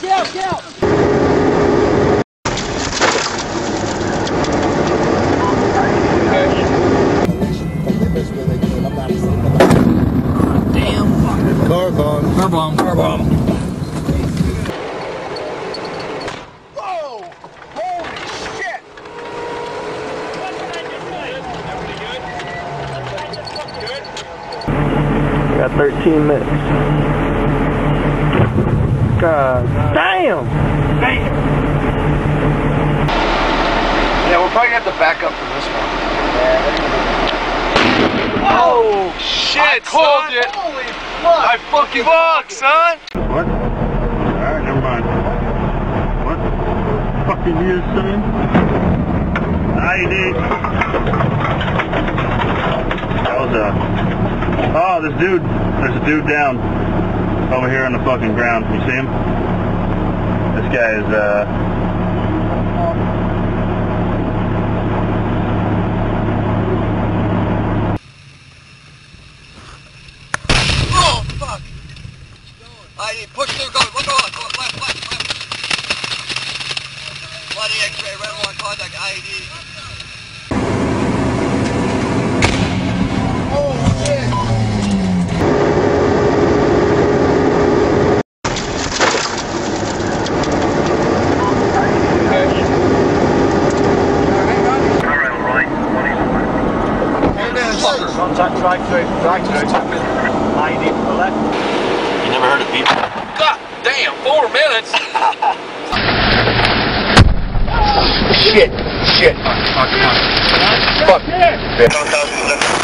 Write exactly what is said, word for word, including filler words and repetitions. get out, get out! Damn. Car bomb. Car bomb. Car bomb. Whoa! Holy shit! What did I just say? Everything good? What did I just look good? I got thirteen minutes. God damn! Damn! Yeah, we'll probably have to back up from this one. Yeah. Oh, shit! Shit, I called it. Holy fuck. I fucking fuck, son. What? Alright, never mind. What? Fucking year, son? I E D. That was a... Oh, this dude. There's a dude down over here on the fucking ground. You see him? This guy is, uh... I E D, push through, go, look on, go left, left, left. Bloody X-ray, red one, contact, I E D. Oh, shit. Alright, right, twenty-one. Contact, drive through, drive through, I E D to the left. You never heard of people. God damn, four minutes! Shit, shit. Fuck, fuck, fuck. Fuck.